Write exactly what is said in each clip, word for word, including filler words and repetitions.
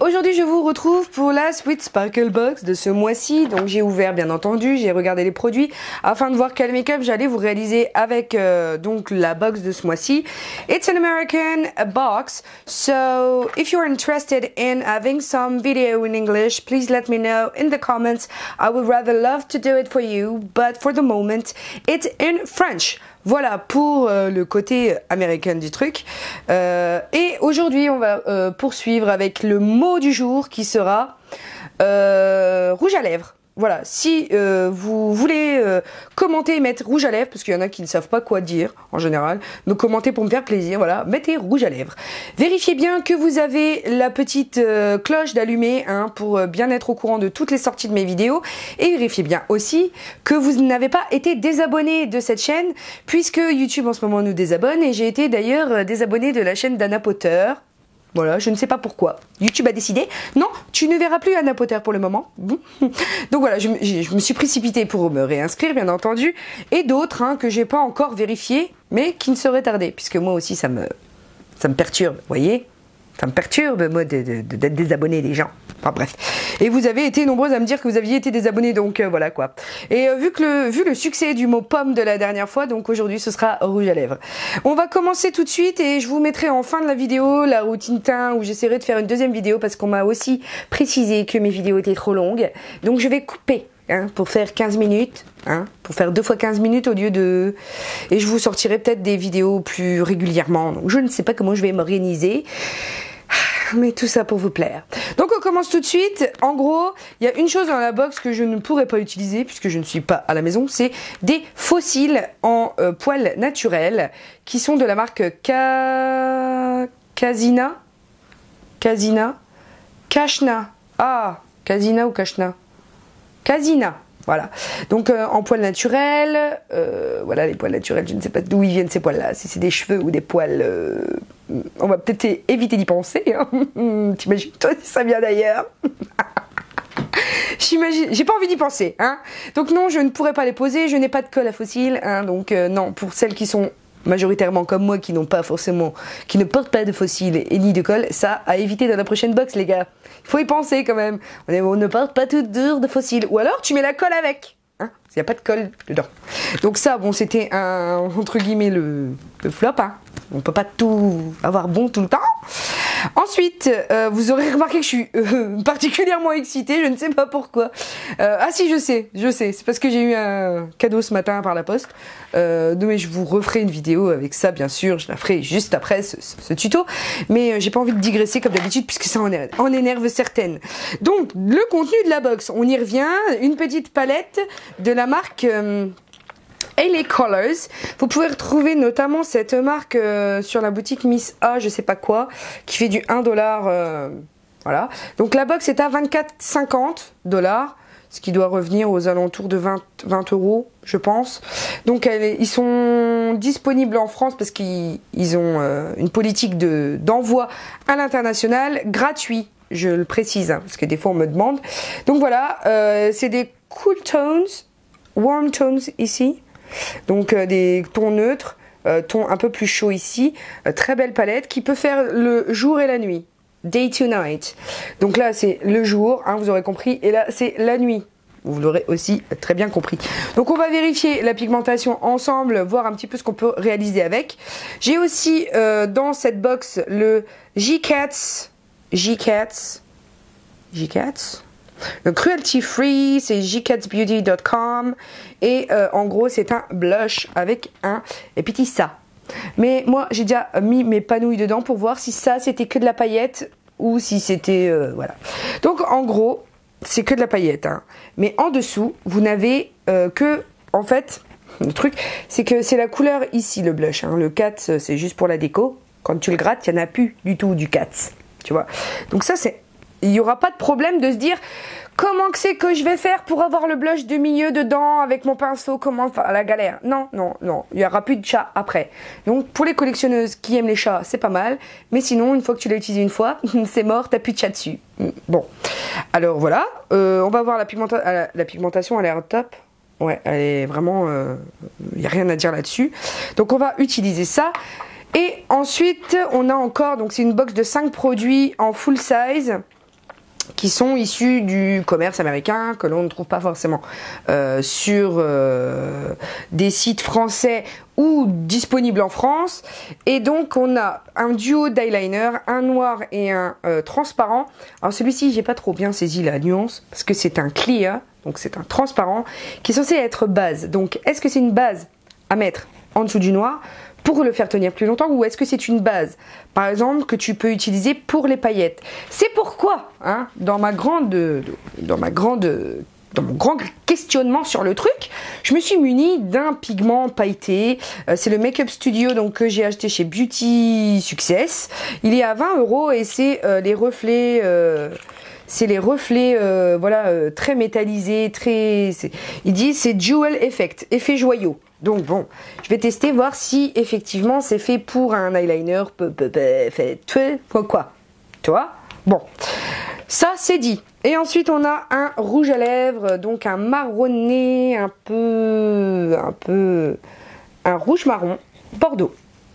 aujourd'hui je vous retrouve pour la Sweet Sparkle Box de ce mois-ci. Donc j'ai ouvert bien entendu, j'ai regardé les produits afin de voir quel make-up j'allais vous réaliser avec euh, donc la box de ce mois-ci. It's an American box, so if you're interested in having some video in English, please let me know in the comments. I would rather love to do it for you, but for the moment it's in French. Voilà pour euh, le côté américain du truc. Euh, et aujourd'hui, on va euh, poursuivre avec le mot du jour qui sera euh, rouge à lèvres. Voilà, si euh, vous voulez euh, commenter et mettre rouge à lèvres, parce qu'il y en a qui ne savent pas quoi dire en général, donc commentez pour me faire plaisir, voilà, mettez rouge à lèvres. Vérifiez bien que vous avez la petite euh, cloche d'allumer hein, pour bien être au courant de toutes les sorties de mes vidéos. Et vérifiez bien aussi que vous n'avez pas été désabonné de cette chaîne, puisque YouTube en ce moment nous désabonne, et j'ai été d'ailleurs désabonné de la chaîne d'Anna Potter. Voilà, je ne sais pas pourquoi. YouTube a décidé. Non, tu ne verras plus Anna Potter pour le moment. Donc voilà, je, je, je me suis précipitée pour me réinscrire, bien entendu. Et d'autres hein, que j'ai pas encore vérifiées, mais qui ne seraient tardées. Puisque moi aussi, ça me, ça me perturbe, vous voyez. Ça me perturbe, moi, d'être de, de, de, désabonné des gens. Enfin bref. Et vous avez été nombreuses à me dire que vous aviez été désabonnés, donc euh, voilà quoi. Et euh, vu que le, vu le succès du mot pomme de la dernière fois, donc aujourd'hui ce sera rouge à lèvres. On va commencer tout de suite et je vous mettrai en fin de la vidéo la routine teint où j'essaierai de faire une deuxième vidéo parce qu'on m'a aussi précisé que mes vidéos étaient trop longues. Donc je vais couper hein, pour faire quinze minutes. Hein, pour faire deux fois quinze minutes au lieu de... Et je vous sortirai peut-être des vidéos plus régulièrement. Donc je ne sais pas comment je vais m'organiser. Mais tout ça pour vous plaire. Donc on commence tout de suite. En gros, il y a une chose dans la box que je ne pourrais pas utiliser puisque je ne suis pas à la maison, c'est des faux cils en euh, poils naturels qui sont de la marque Ca... Casina. Casina. Cashna. Ah, Casina ou Cashna. Casina. Voilà, donc euh, en poils naturels, euh, voilà les poils naturels, je ne sais pas d'où ils viennent ces poils-là, si c'est des cheveux ou des poils, euh, on va peut-être éviter d'y penser, hein. T'imagines toi si ça vient d'ailleurs. J'imagine, j'ai pas envie d'y penser, hein. Donc non, je ne pourrais pas les poser, je n'ai pas de colle à fossiles, hein, donc euh, non, pour celles qui sont majoritairement comme moi, qui n'ont pas forcément, qui ne portent pas de fossiles et ni de colle, ça à éviter dans la prochaine box les gars. Il faut y penser quand même. On ne porte pas toutes deux de fossiles. Ou alors tu mets la colle avec. Hein, il n'y a pas de colle dedans. Donc ça, bon, c'était un, entre guillemets, le, le flop. Hein. On ne peut pas tout avoir bon tout le temps. Ensuite, euh, vous aurez remarqué que je suis euh, particulièrement excitée, je ne sais pas pourquoi. Euh, ah si, je sais, je sais, c'est parce que j'ai eu un cadeau ce matin par la poste. Euh, mais je vous referai une vidéo avec ça, bien sûr, je la ferai juste après ce, ce, ce tuto. Mais euh, j'ai pas envie de digresser comme d'habitude, puisque ça en, est, en énerve certaines. Donc, le contenu de la box, on y revient. Une petite palette de la marque... Euh, Et les Colors, vous pouvez retrouver notamment cette marque euh, sur la boutique Miss A, je sais pas quoi, qui fait du un dollar. Euh, voilà. Donc la box est à vingt-quatre cinquante dollars, ce qui doit revenir aux alentours de vingt euros, je pense. Donc elle, ils sont disponibles en France parce qu'ils ils ont euh, une politique de d'envoi à l'international gratuit, je le précise, hein, parce que des fois on me demande. Donc voilà, euh, c'est des cool tones, warm tones ici. Donc euh, des tons neutres, euh, tons un peu plus chauds ici, euh, très belle palette qui peut faire le jour et la nuit, day to night. Donc là c'est le jour, hein, vous aurez compris, et là c'est la nuit, vous l'aurez aussi très bien compris. Donc on va vérifier la pigmentation ensemble, voir un petit peu ce qu'on peut réaliser avec. J'ai aussi euh, dans cette box le J.Cats, J.Cats, J.Cats. Le cruelty free, c'est j cats beauty point com et euh, en gros c'est un blush avec un petit ça. Mais moi j'ai déjà mis mes panouilles dedans pour voir si ça c'était que de la paillette ou si c'était euh, voilà. Donc en gros c'est que de la paillette, hein. Mais en dessous vous n'avez euh, que en fait le truc c'est que c'est la couleur ici le blush, hein. Le quatre c'est juste pour la déco. Quand tu le grattes il n'y en a plus du tout du quatre, tu vois. Donc ça c'est... Il n'y aura pas de problème de se dire comment que c'est que je vais faire pour avoir le blush de milieu dedans avec mon pinceau, comment, enfin la galère. Non, non, non, il n'y aura plus de chat après. Donc pour les collectionneuses qui aiment les chats, c'est pas mal. Mais sinon, une fois que tu l'as utilisé une fois, c'est mort, t'as plus de chat dessus. Bon, alors voilà, euh, on va voir la, pigmenta la, la pigmentation, elle a l'air top. Ouais, elle est vraiment, il euh, n'y a rien à dire là-dessus. Donc on va utiliser ça. Et ensuite, on a encore, donc c'est une box de cinq produits en full size. qui sont issus du commerce américain, que l'on ne trouve pas forcément euh, sur euh, des sites français ou disponibles en France. Et donc on a un duo d'eyeliner, un noir et un euh, transparent. Alors celui-ci, j'ai pas trop bien saisi la nuance parce que c'est un clear, donc c'est un transparent qui est censé être base. Donc est-ce que c'est une base à mettre en dessous du noir pour le faire tenir plus longtemps, ou est-ce que c'est une base par exemple que tu peux utiliser pour les paillettes? C'est pourquoi hein, dans ma grande dans ma grande dans mon grand questionnement sur le truc, je me suis munie d'un pigment pailleté. Euh, c'est le Makeup Studio, donc, que j'ai acheté chez Beauty Success. Il est à vingt euros et c'est euh, les reflets euh c'est les reflets euh, voilà euh, très métallisés, très ils disent c'est Jewel Effect, effet joyau. Donc bon, je vais tester voir si effectivement c'est fait pour un eyeliner fait quoi quoi. Tu vois? Bon. Ça c'est dit. Et ensuite on a un rouge à lèvres, donc un marronné un peu un peu un rouge marron bordeaux.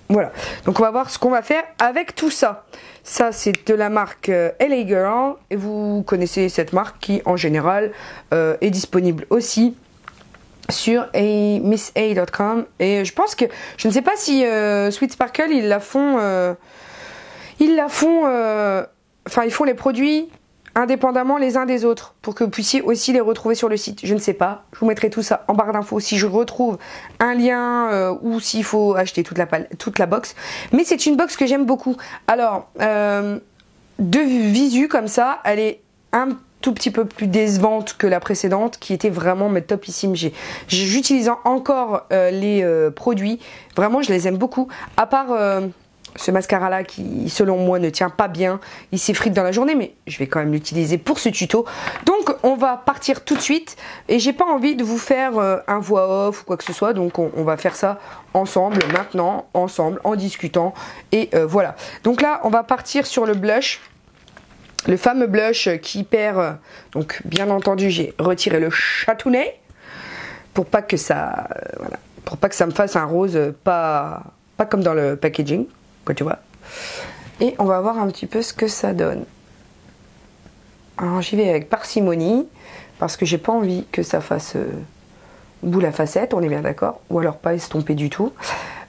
Voilà, donc on va voir ce qu'on va faire avec tout ça. Ça c'est de la marque euh, L A Girl, et vous connaissez cette marque qui en général euh, est disponible aussi sur Miss A point com. Et je pense que, je ne sais pas si euh, Sweet Sparkle, ils la font, euh, ils la font, euh, enfin ils font les produits indépendamment les uns des autres, pour que vous puissiez aussi les retrouver sur le site. Je ne sais pas, je vous mettrai tout ça en barre d'infos si je retrouve un lien euh, ou s'il faut acheter toute la, toute la box. Mais c'est une box que j'aime beaucoup. Alors, euh, de visu comme ça, elle est un tout petit peu plus décevante que la précédente qui était vraiment mais topissime. J'utilise encore euh, les euh, produits, vraiment je les aime beaucoup, à part... Euh, ce mascara là qui selon moi ne tient pas bien, il s'effrite dans la journée, mais je vais quand même l'utiliser pour ce tuto. Donc on va partir tout de suite et j'ai pas envie de vous faire euh, un voix off ou quoi que ce soit, donc on, on va faire ça ensemble maintenant, ensemble en discutant et euh, voilà. Donc là on va partir sur le blush, le fameux blush qui perd, euh, donc bien entendu j'ai retiré le chatounet pour pas que ça euh, voilà, pour pas que ça me fasse un rose euh, pas, pas comme dans le packaging. Quoi, tu vois. Et on va voir un petit peu ce que ça donne. Alors j'y vais avec parcimonie parce que j'ai pas envie que ça fasse euh, boule à facette, on est bien d'accord, ou alors pas estompé du tout.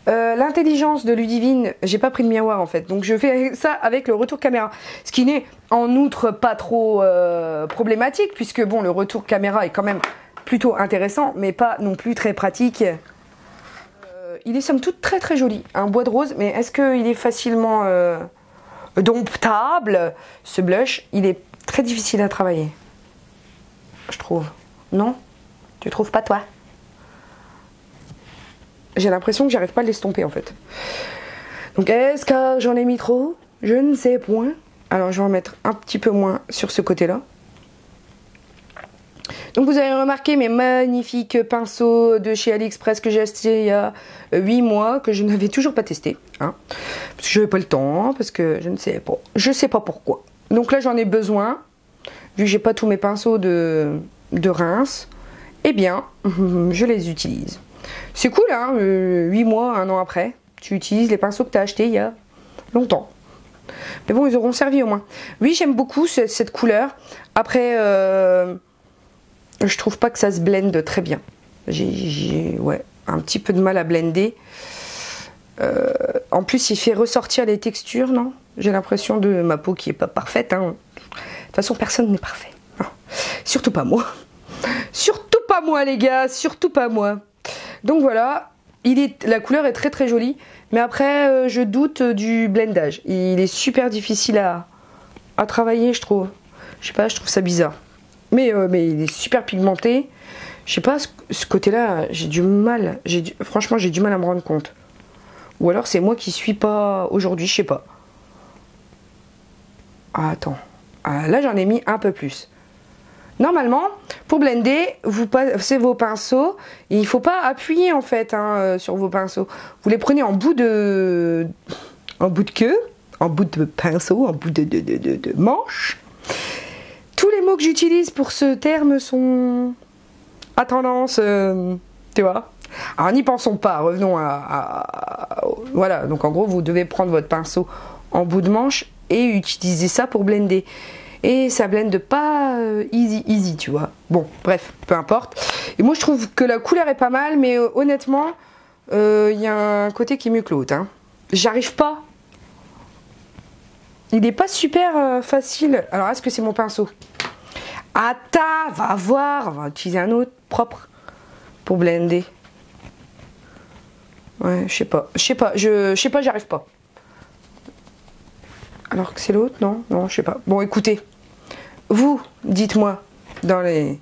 Euh, L'intelligence de Ludivine, j'ai pas pris de miroir en fait, donc je fais ça avec le retour caméra, ce qui n'est en outre pas trop euh, problématique puisque bon, le retour caméra est quand même plutôt intéressant, mais pas non plus très pratique. Il est somme toute très très joli, un bois de rose, mais est-ce qu'il est facilement euh, domptable, ce blush? Il est très difficile à travailler, je trouve. Non? Tu trouves pas toi? J'ai l'impression que j'arrive pas à l'estomper en fait. Donc est-ce que j'en ai mis trop? Je ne sais point. Alors je vais en mettre un petit peu moins sur ce côté-là. Donc vous avez remarqué mes magnifiques pinceaux de chez Aliexpress que j'ai acheté il y a huit mois, que je n'avais toujours pas testé, hein, parce que je n'avais pas le temps, parce que je ne sais pas, je sais pas pourquoi. Donc là j'en ai besoin, vu que j'ai pas tous mes pinceaux de, de Reims, eh bien je les utilise. C'est cool hein, huit mois, un an après, tu utilises les pinceaux que tu as achetés il y a longtemps. Mais bon, ils auront servi au moins. Oui, j'aime beaucoup cette, cette couleur, après... Euh, je trouve pas que ça se blende très bien. J'ai ouais, un petit peu de mal à blender. Euh, en plus, il fait ressortir les textures, non? J'ai l'impression de ma peau qui est pas parfaite. Hein. De toute façon, personne n'est parfait. Non. Surtout pas moi. Surtout pas moi, les gars. Surtout pas moi. Donc voilà. Il est, la couleur est très très jolie. Mais après, euh, je doute du blendage. Il est super difficile à, à travailler, je trouve. Je sais pas, je trouve ça bizarre. Mais, euh, mais il est super pigmenté. Je sais pas, ce, ce côté-là, j'ai du mal. Du, franchement, j'ai du mal à me rendre compte. Ou alors, c'est moi qui suis pas aujourd'hui, je sais pas. Ah, attends. Ah, là, j'en ai mis un peu plus. Normalement, pour blender, vous passez vos pinceaux. Et il faut pas appuyer, en fait, hein, sur vos pinceaux. Vous les prenez en bout de... En bout de queue. En bout de pinceau. En bout de, de, de, de, de manche. Tous les mots que j'utilise pour ce terme sont à tendance, euh, tu vois. Alors n'y pensons pas, revenons à, à, à... Voilà, donc en gros vous devez prendre votre pinceau en bout de manche et utiliser ça pour blender. et ça blende pas euh, easy easy, tu vois. Bon, bref, peu importe. Et moi je trouve que la couleur est pas mal, mais euh, honnêtement, il euh, y a un côté qui est mieux que l'autre, hein. J'arrive pas. Il n'est pas super euh, facile. Alors, est-ce que c'est mon pinceau? Attends, va voir. On va utiliser un autre propre pour blender. Ouais, je sais pas. Je sais pas, je sais pas, j'arrive pas. Alors que c'est l'autre, non? Non, je sais pas. Bon, écoutez. Vous, dites-moi dans les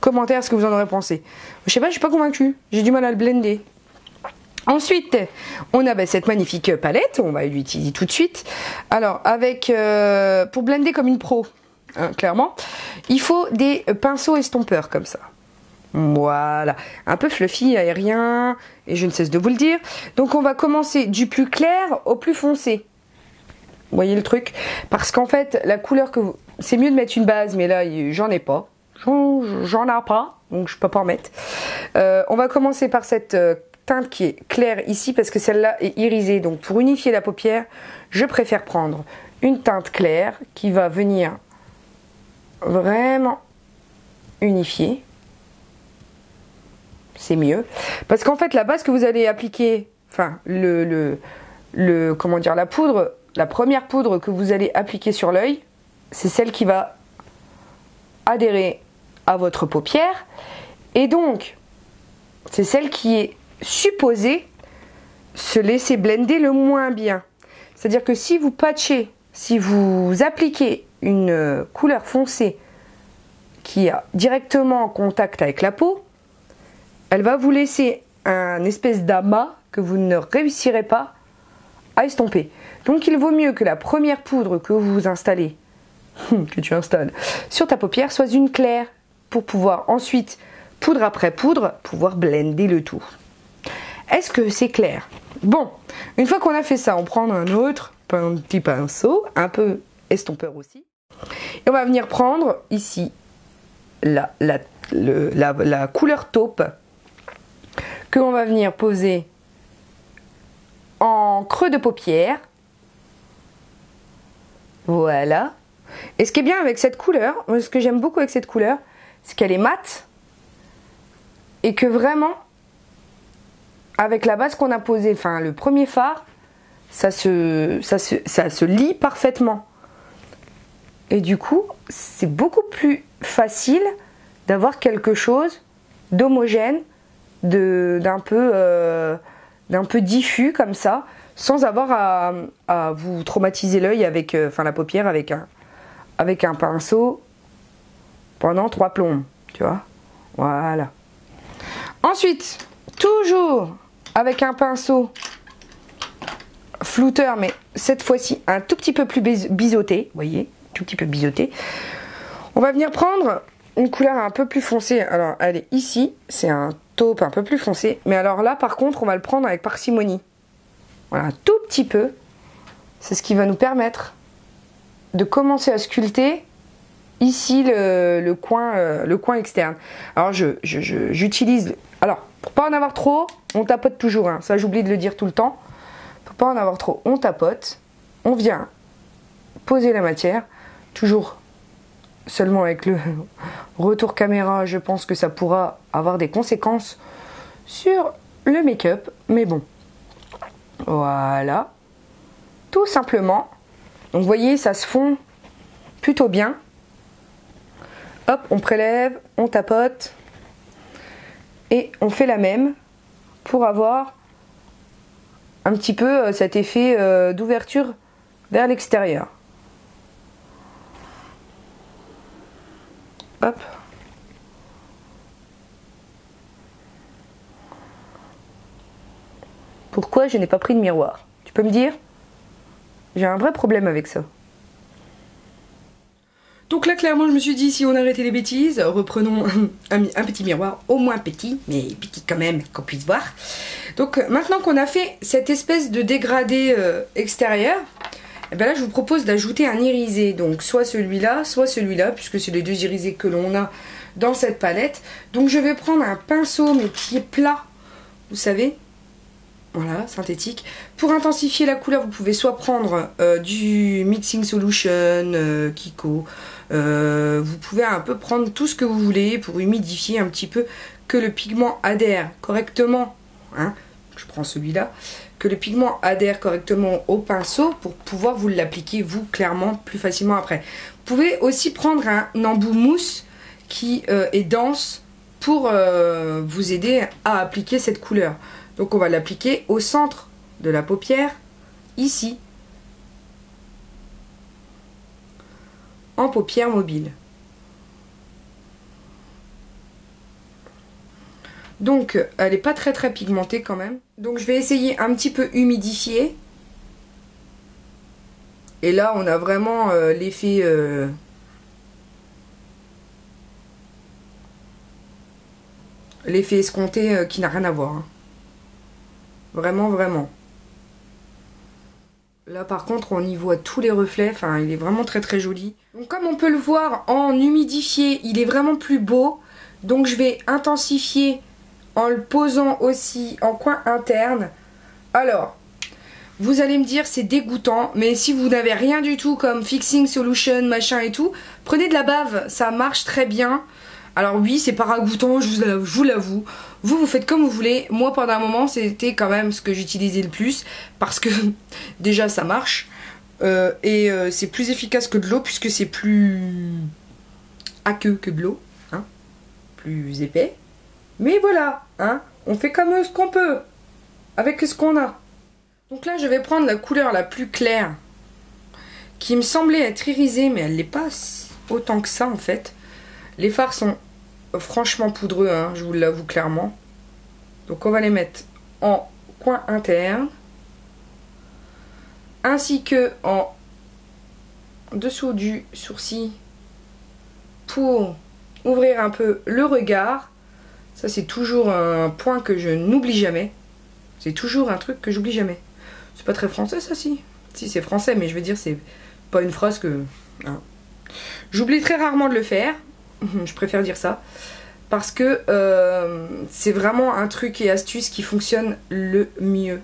commentaires ce que vous en aurez pensé. Je sais pas, je suis pas convaincue. J'ai du mal à le blender. Ensuite, on a ben, cette magnifique palette, on va l'utiliser tout de suite. Alors, avec euh, pour blender comme une pro, hein, clairement, il faut des pinceaux estompeurs comme ça. Voilà, un peu fluffy, aérien, et je ne cesse de vous le dire. Donc, on va commencer du plus clair au plus foncé. Vous voyez le truc? Parce qu'en fait, la couleur que vous... C'est mieux de mettre une base, mais là, j'en ai pas. J'en ai pas, donc je peux pas en mettre. Euh, on va commencer par cette... Euh, teinte qui est claire ici parce que celle-là est irisée, donc pour unifier la paupière je préfère prendre une teinte claire qui va venir vraiment unifier, c'est mieux parce qu'en fait la base que vous allez appliquer, enfin le, le, le comment dire, la poudre, la première poudre que vous allez appliquer sur l'œil, c'est celle qui va adhérer à votre paupière et donc c'est celle qui est supposer se laisser blender le moins bien. C'est-à-dire que si vous patchez, si vous appliquez une couleur foncée qui est directement en contact avec la peau, elle va vous laisser un espèce d'amas que vous ne réussirez pas à estomper. Donc il vaut mieux que la première poudre que vous installez, que tu installes sur ta paupière, soit une claire pour pouvoir ensuite, poudre après poudre, pouvoir blender le tout. Est-ce que c'est clair? Bon, une fois qu'on a fait ça, on prend un autre un petit pinceau, un peu estompeur aussi. Et on va venir prendre ici la, la, le, la, la couleur taupe que l'on va venir poser en creux de paupière. Voilà. Et ce qui est bien avec cette couleur, ce que j'aime beaucoup avec cette couleur, c'est qu'elle est mate et que vraiment... Avec la base qu'on a posée, enfin le premier fard, ça se, ça se, ça se lie parfaitement. Et du coup, c'est beaucoup plus facile d'avoir quelque chose d'homogène, d'un peu, euh, d'un peu diffus comme ça, sans avoir à, à vous traumatiser l'œil avec, euh, enfin la paupière avec un, avec un pinceau pendant trois plombes, tu vois. Voilà. Ensuite, toujours avec un pinceau flouteur, mais cette fois-ci un tout petit peu plus biseauté, vous voyez, tout petit peu biseauté. On va venir prendre une couleur un peu plus foncée. Alors, elle est ici, c'est un taupe un peu plus foncé. Mais alors là, par contre, on va le prendre avec parcimonie. Voilà, un tout petit peu. C'est ce qui va nous permettre de commencer à sculpter ici le, le, coin, le coin externe. Alors, je, je, je, j'utilise... Alors, pour pas en avoir trop, on tapote toujours, hein. Ça j'oublie de le dire tout le temps. Pour pas en avoir trop, on tapote, on vient poser la matière, toujours seulement avec le retour caméra, je pense que ça pourra avoir des conséquences sur le make-up, mais bon. Voilà, tout simplement. Donc vous voyez, ça se fond plutôt bien. Hop, on prélève, on tapote. Et on fait la même pour avoir un petit peu cet effet d'ouverture vers l'extérieur. Hop. Pourquoi je n'ai pas pris de miroir? Tu peux me dire? J'ai un vrai problème avec ça. Donc là, clairement, je me suis dit, si on arrêtait les bêtises, reprenons un, un petit miroir, au moins petit, mais petit quand même, qu'on puisse voir. Donc maintenant qu'on a fait cette espèce de dégradé euh, extérieur, et bien là, je vous propose d'ajouter un irisé. Donc soit celui-là, soit celui-là, puisque c'est les deux irisés que l'on a dans cette palette. Donc je vais prendre un pinceau, mais qui est plat, vous savez, Voilà, synthétique. Pour intensifier la couleur, vous pouvez soit prendre euh, du Mixing Solution, euh, Kiko. Euh, vous pouvez un peu prendre tout ce que vous voulez pour humidifier un petit peu, que le pigment adhère correctement. Hein, je prends celui-là. Que le pigment adhère correctement au pinceau pour pouvoir vous l'appliquer, vous, clairement, plus facilement après. Vous pouvez aussi prendre un embout mousse qui euh, est dense pour euh, vous aider à appliquer cette couleur. Donc on va l'appliquer au centre de la paupière, ici, en paupière mobile. Donc elle n'est pas très très pigmentée quand même. Donc je vais essayer un petit peu humidifier. Et là on a vraiment euh, l'effet... Euh... l'effet escompté euh, qui n'a rien à voir. Hein. Vraiment, vraiment. Là par contre on y voit tous les reflets, enfin il est vraiment très très joli. Donc comme on peut le voir en humidifié, il est vraiment plus beau. Donc je vais intensifier en le posant aussi en coin interne. Alors, vous allez me dire c'est dégoûtant, mais si vous n'avez rien du tout comme Fixing Solution, machin et tout, prenez de la bave, ça marche très bien. Alors oui, c'est pas ragoûtant, je vous l'avoue. Vous, vous faites comme vous voulez. Moi, pendant un moment, c'était quand même ce que j'utilisais le plus. Parce que, déjà, ça marche. Euh, et euh, c'est plus efficace que de l'eau, puisque c'est plus aqueux que de l'eau. Hein, plus épais. Mais voilà, hein, on fait comme ce qu'on peut. Avec ce qu'on a. Donc là, je vais prendre la couleur la plus claire. Qui me semblait être irisée, mais elle n'est pas autant que ça, en fait. Les fards sont franchement poudreux, hein, je vous l'avoue clairement. Donc on va les mettre en coin interne, ainsi que en dessous du sourcil pour ouvrir un peu le regard. Ça c'est toujours un point que je n'oublie jamais. C'est toujours un truc que j'oublie jamais. C'est pas très français ça, si. Si c'est français, mais je veux dire c'est pas une phrase que... Hein. J'oublie très rarement de le faire. Je préfère dire ça parce que euh, c'est vraiment un truc et astuce qui fonctionne le mieux.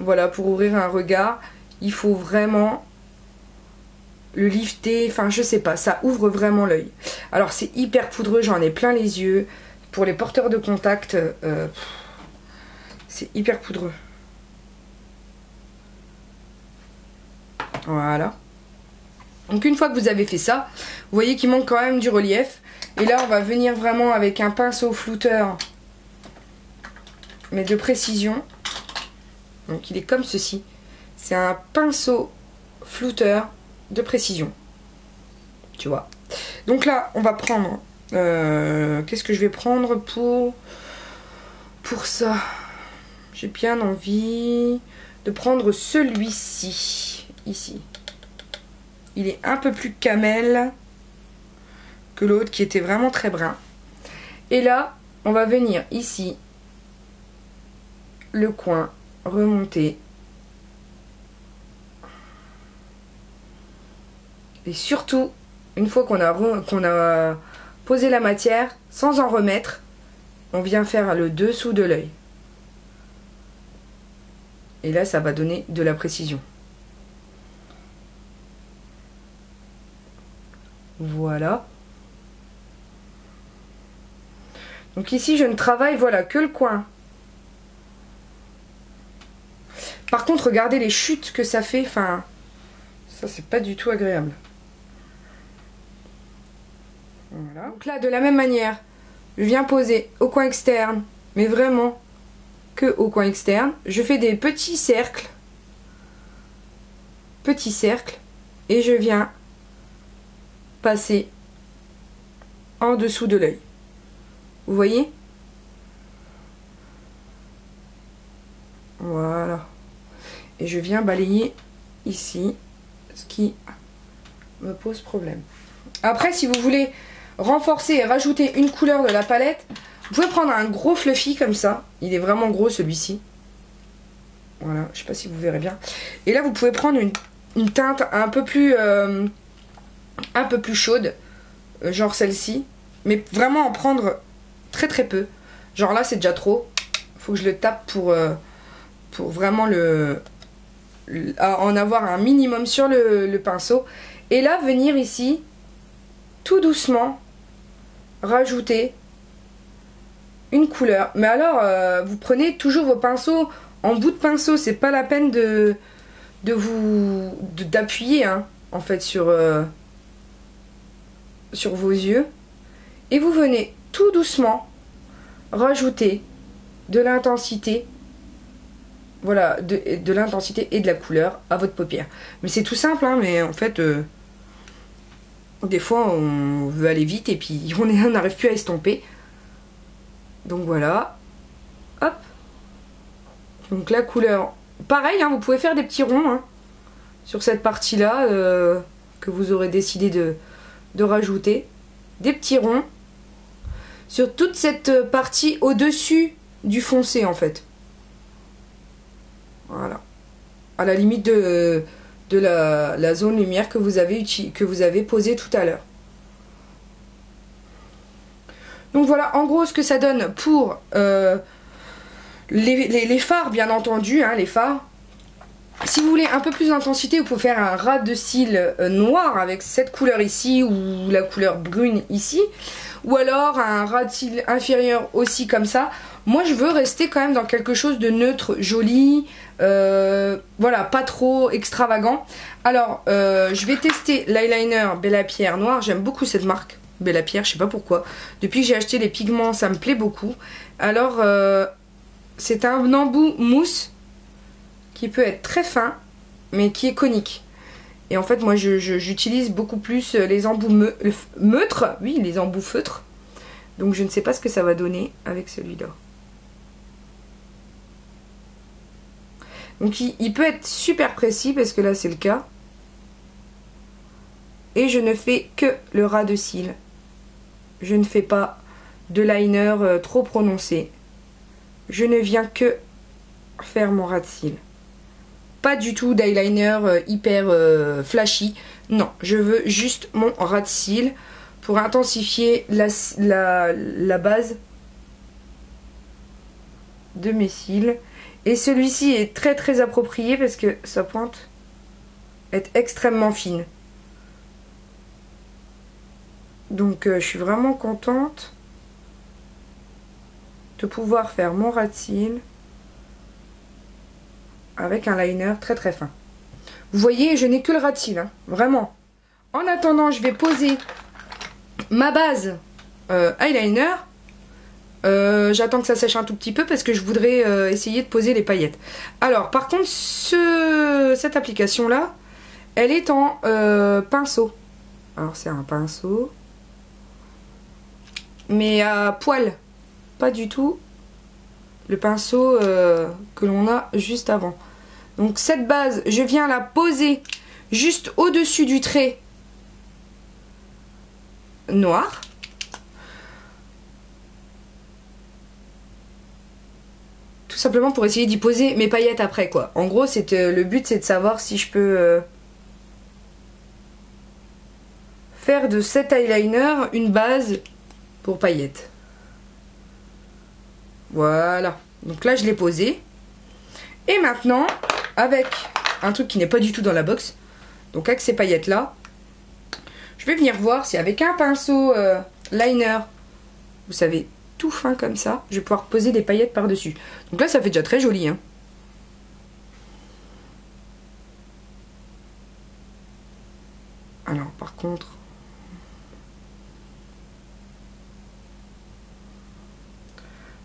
Voilà, pour ouvrir un regard, il faut vraiment le lifter. Enfin, je sais pas, ça ouvre vraiment l'œil. Alors, c'est hyper poudreux, j'en ai plein les yeux. Pour les porteurs de contact, euh, c'est hyper poudreux. Voilà. Donc une fois que vous avez fait ça, vous voyez qu'il manque quand même du relief. Et là on va venir vraiment avec un pinceau flouteur, mais de précision. Donc il est comme ceci. C'est un pinceau flouteur de précision. Tu vois. Donc là on va prendre... Euh, Qu'est-ce que je vais prendre pour, pour ça? J'ai bien envie de prendre celui-ci. Ici. Il est un peu plus camel que l'autre qui était vraiment très brun. Et là, on va venir ici, le coin, remonter. Et surtout, une fois qu'on a, qu'on a posé la matière, sans en remettre, on vient faire le dessous de l'œil. Et là, ça va donner de la précision. Voilà. Donc ici, je ne travaille, voilà, que le coin. Par contre, regardez les chutes que ça fait. Enfin, ça, c'est pas du tout agréable. Voilà. Donc là, de la même manière, je viens poser au coin externe, mais vraiment que au coin externe. Je fais des petits cercles. Petits cercles. Et je viens... passer en dessous de l'œil. Vous voyez? Voilà. Et je viens balayer ici, ce qui me pose problème. Après, si vous voulez renforcer et rajouter une couleur de la palette, vous pouvez prendre un gros fluffy comme ça. Il est vraiment gros celui-ci. Voilà, je sais pas si vous verrez bien. Et là, vous pouvez prendre une, une teinte un peu plus... Euh, un peu plus chaude, genre celle-ci, mais vraiment en prendre très très peu. Genre là c'est déjà trop, faut que je le tape pour, euh, pour vraiment le, le, en avoir un minimum sur le, le pinceau. Et là, venir ici, tout doucement, rajouter une couleur. Mais alors, euh, vous prenez toujours vos pinceaux en bout de pinceau. C'est pas la peine de, de vous d'appuyer, hein, en fait, sur, euh, sur vos yeux. Et vous venez tout doucement rajouter de l'intensité. Voilà, de, de l'intensité et de la couleur à votre paupière. Mais c'est tout simple, hein, mais en fait, euh, des fois, on veut aller vite et puis on n'arrive plus à estomper. Donc voilà. Hop. Donc la couleur... Pareil, hein, vous pouvez faire des petits ronds, hein, sur cette partie-là euh, que vous aurez décidé de, de rajouter. Des petits ronds sur toute cette partie au-dessus du foncé, en fait. Voilà, à la limite de, de la, la zone lumière que vous avez, que vous avez posée tout à l'heure. Donc voilà, en gros, ce que ça donne pour euh, les, les, les fards, bien entendu, hein, les fards. Si vous voulez un peu plus d'intensité, vous pouvez faire un ras de cils noir avec cette couleur ici ou la couleur brune ici. Ou alors un ras de cils inférieur aussi comme ça. Moi, je veux rester quand même dans quelque chose de neutre, joli, euh, voilà, pas trop extravagant. Alors, euh, je vais tester l'eyeliner Bella Pierre noir. J'aime beaucoup cette marque, Bella Pierre, je sais pas pourquoi. Depuis que j'ai acheté les pigments, ça me plaît beaucoup. Alors, euh, c'est un embout mousse qui peut être très fin, mais qui est conique. Et en fait, moi, je, je, j'utilise beaucoup plus les embouts me, le, meutres, oui, les embouts feutres. Donc, je ne sais pas ce que ça va donner avec celui-là. Donc il, il peut être super précis parce que là c'est le cas. Et je ne fais que le ras de cils. Je ne fais pas de liner euh, trop prononcé. Je ne viens que faire mon ras de cils. Pas du tout d'eyeliner euh, hyper euh, flashy. Non, je veux juste mon ras de cils pour intensifier la, la, la base de mes cils. Et celui-ci est très très approprié parce que sa pointe est extrêmement fine. Donc euh, je suis vraiment contente de pouvoir faire mon ras de cils avec un liner très très fin. Vous voyez, je n'ai que le ras de cils, hein, vraiment. En attendant, je vais poser ma base euh, eyeliner. Euh, j'attends que ça sèche un tout petit peu parce que je voudrais euh, essayer de poser les paillettes. Alors par contre ce, cette application là, elle est en euh, pinceau. Alors c'est un pinceau mais à poil, pas du tout le pinceau euh, que l'on a juste avant. Donc cette base, je viens la poser juste au-dessus du trait noir. Tout simplement pour essayer d'y poser mes paillettes après, quoi. En gros, c'est euh, le but, c'est de savoir si je peux euh, faire de cet eyeliner une base pour paillettes. Voilà. Donc là, je l'ai posé. Et maintenant, avec un truc qui n'est pas du tout dans la box, donc avec ces paillettes-là, je vais venir voir si avec un pinceau euh, liner, vous savez, tout fin comme ça, je vais pouvoir poser des paillettes par dessus. Donc là ça fait déjà très joli, hein. Alors par contre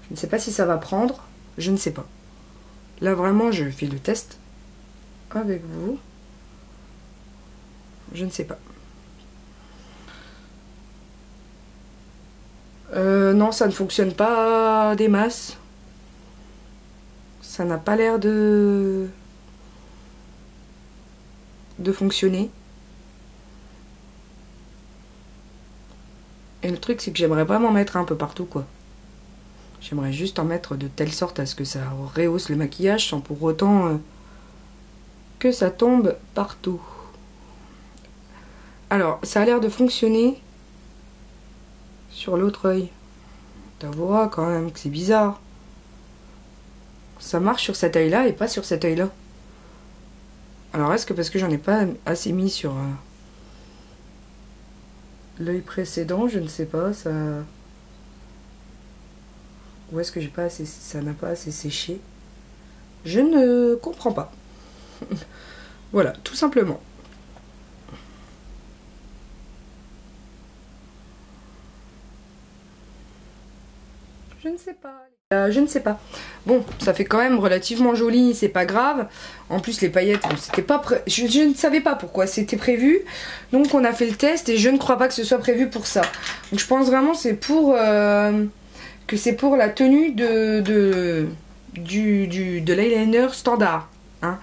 je ne sais pas si ça va prendre, je ne sais pas, là vraiment je fais le test avec vous, je ne sais pas. Euh, non, ça ne fonctionne pas des masses. Ça n'a pas l'air de... de fonctionner. Et le truc, c'est que j'aimerais vraiment mettre un peu partout, quoi. J'aimerais juste en mettre de telle sorte à ce que ça rehausse le maquillage sans pour autant euh, que ça tombe partout. Alors, ça a l'air de fonctionner sur l'autre œil. T'avoueras quand même que c'est bizarre. ça marche sur cet œil là et pas sur cet œil là. Alors est-ce que parce que j'en ai pas assez mis sur euh, l'œil précédent, je ne sais pas, ça... Ou est-ce que j'ai pas assez, ça n'a pas assez séché? Je ne comprends pas. Voilà, tout simplement. Je ne sais pas. Euh, je ne sais pas. Bon, ça fait quand même relativement joli, c'est pas grave. En plus, les paillettes, bon, c'était pas pré... je, je ne savais pas pourquoi c'était prévu. Donc, on a fait le test et je ne crois pas que ce soit prévu pour ça. Donc, je pense vraiment c'est pour euh, que c'est pour la tenue de de du, du de l'eyeliner standard. Hein.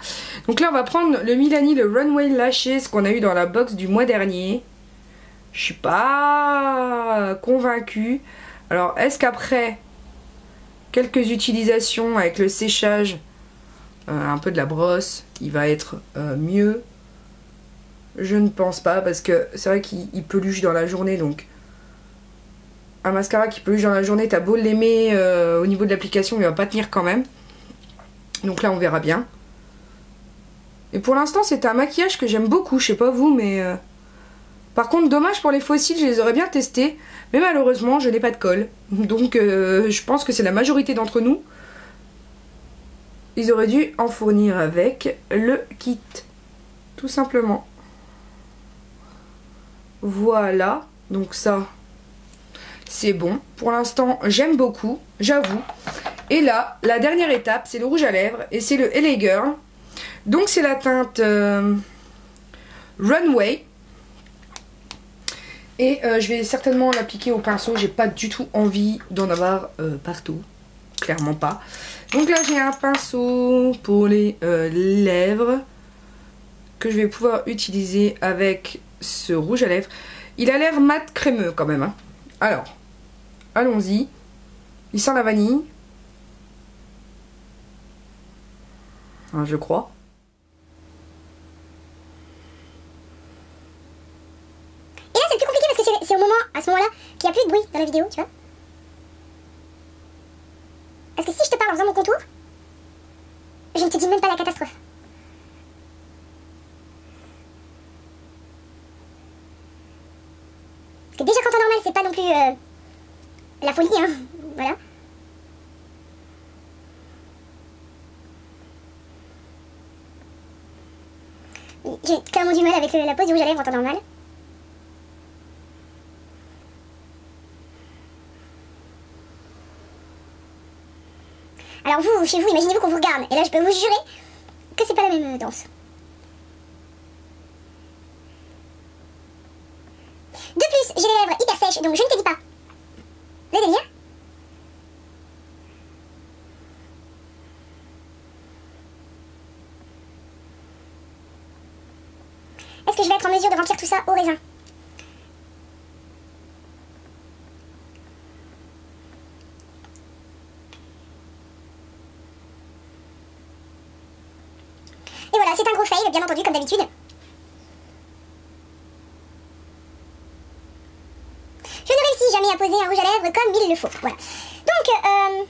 Donc là, on va prendre le Milani, le Runway Lashes qu'on a eu dans la box du mois dernier. Je suis pas convaincue. Alors, est-ce qu'après quelques utilisations avec le séchage, euh, un peu de la brosse, il va être euh, mieux? Je ne pense pas, parce que c'est vrai qu'il peluche dans la journée, donc un mascara qui peluche dans la journée, t'as beau l'aimer euh, au niveau de l'application, il va pas tenir quand même. Donc là, on verra bien. Et pour l'instant, c'est un maquillage que j'aime beaucoup, je sais pas vous, mais... Euh... Par contre, dommage pour les fossiles, je les aurais bien testés, mais malheureusement, je n'ai pas de colle. Donc, euh, je pense que c'est la majorité d'entre nous. Ils auraient dû en fournir avec le kit, tout simplement. Voilà, donc ça, c'est bon. Pour l'instant, j'aime beaucoup, j'avoue. Et là, la dernière étape, c'est le rouge à lèvres, et c'est le L A Girl. Donc, c'est la teinte euh, Runway. Et euh, je vais certainement l'appliquer au pinceau. J'ai pas du tout envie d'en avoir euh, partout. Clairement pas. Donc là, j'ai un pinceau pour les euh, lèvres que je vais pouvoir utiliser avec ce rouge à lèvres. Il a l'air mat crémeux quand même. Hein. Alors, allons-y. Il sent la vanille. Hein, je crois. C'est au moment, à ce moment-là, qu'il n'y a plus de bruit dans la vidéo, tu vois. Parce que si je te parle en faisant mon contour, je ne te dis même pas la catastrophe. Parce que déjà quand on est normal, c'est pas non plus euh, la folie, hein, voilà. J'ai clairement du mal avec le, la pose du rouge à lèvres en temps normal. Alors vous, chez vous, imaginez-vous qu'on vous regarde. Et là, je peux vous jurer que c'est pas la même danse. De plus, j'ai les lèvres hyper sèches, donc je ne te dis pas. Le délire. Est-ce que je vais être en mesure de remplir tout ça au raisin? C'est un gros fail, bien entendu, comme d'habitude. Je ne réussis jamais à poser un rouge à lèvres comme il le faut. Voilà. Donc, euh...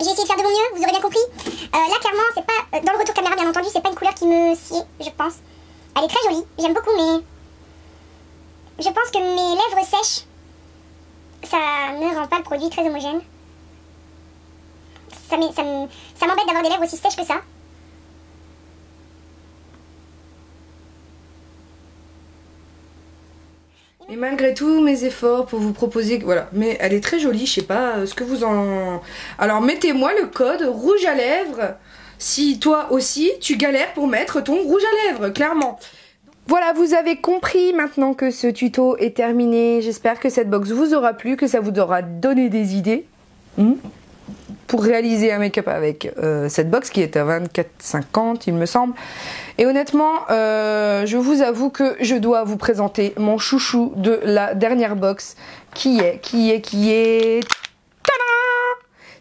j'ai essayé de faire de mon mieux, vous aurez bien compris. Euh, là, clairement, c'est pas... Dans le retour caméra, bien entendu, c'est pas une couleur qui me sied, je pense. Elle est très jolie, j'aime beaucoup, mais... Je pense que mes lèvres sèches, ça ne rend pas le produit très homogène. Ça m'embête d'avoir des lèvres aussi sèches que ça. Et malgré tous mes efforts pour vous proposer... Voilà, mais elle est très jolie, je sais pas ce que vous en... Alors mettez-moi le code rouge à lèvres si toi aussi tu galères pour mettre ton rouge à lèvres, clairement. Voilà, vous avez compris maintenant que ce tuto est terminé. J'espère que cette box vous aura plu, que ça vous aura donné des idées mmh. pour réaliser un make-up avec euh, cette box qui est à vingt-quatre cinquante, il me semble. Et honnêtement, euh, je vous avoue que je dois vous présenter mon chouchou de la dernière box qui est, qui est, qui est...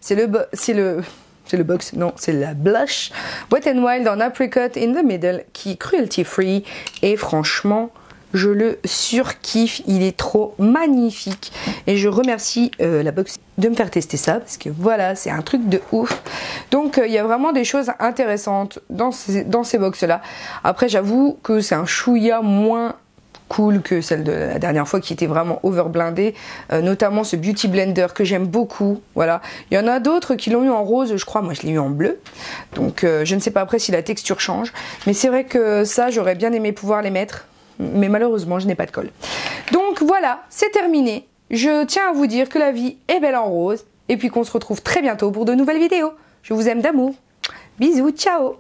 C'est le... C'est le... c'est le box, non, c'est la blush. Wet and Wild en apricot in the middle, qui est cruelty free. Et franchement, je le surkiffe, il est trop magnifique. Et je remercie euh, la box de me faire tester ça, parce que voilà, c'est un truc de ouf. Donc il euh, y a vraiment des choses intéressantes dans ces, dans ces box-là. Après, j'avoue que c'est un chouïa moins cool que celle de la dernière fois qui était vraiment overblindée, euh, notamment ce Beauty Blender que j'aime beaucoup. Voilà, il y en a d'autres qui l'ont eu en rose, je crois. Moi je l'ai eu en bleu, donc euh, je ne sais pas après si la texture change, mais c'est vrai que ça, j'aurais bien aimé pouvoir les mettre, mais malheureusement je n'ai pas de colle. Donc voilà, c'est terminé. Je tiens à vous dire que la vie est belle en rose, et puis qu'on se retrouve très bientôt pour de nouvelles vidéos. Je vous aime d'amour, bisous, ciao.